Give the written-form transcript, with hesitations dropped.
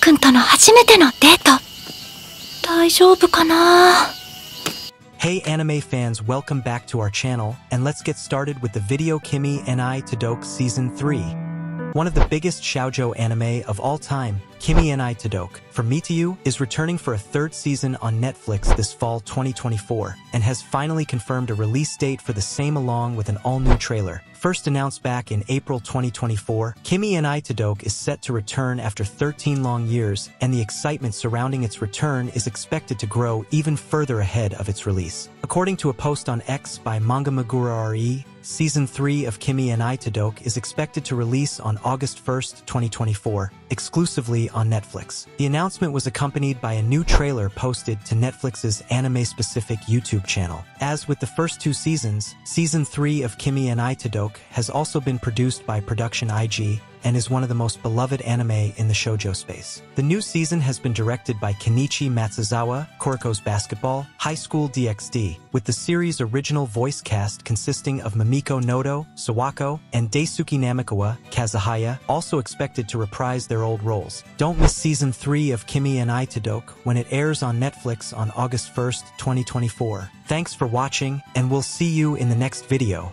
君との初めてのデート。大丈夫かな? Hey anime fans, welcome back to our channel, and let's get started with the video Kimi ni Todoke Season 3. One of the biggest shoujo anime of all time, Kimi ni Todoke, From Me to You, is returning for a third season on Netflix this fall 2024, and has finally confirmed a release date for the same along with an all-new trailer. First announced back in April 2024, Kimi ni Todoke is set to return after 13 long years, and the excitement surrounding its return is expected to grow even further ahead of its release. According to a post on X by Manga Magurari, Season 3 of Kimi ni Todoke is expected to release on August 1, 2024, exclusively on Netflix. The announcement was accompanied by a new trailer posted to Netflix's anime-specific YouTube channel. As with the first two seasons, Season 3 of Kimi ni Todoke has also been produced by Production IG and is one of the most beloved anime in the shoujo space. The new season has been directed by Kenichi Matsuzawa, Kuriko's Basketball, High School DxD, with the series' original voice cast consisting of Mamiko Noto, Sawako, and Daisuke Namikawa, Kazuhaya, also expected to reprise their old roles. Don't miss Season 3 of Kimi ni Todoke when it airs on Netflix on August 1, 2024. Thanks for watching, and we'll see you in the next video.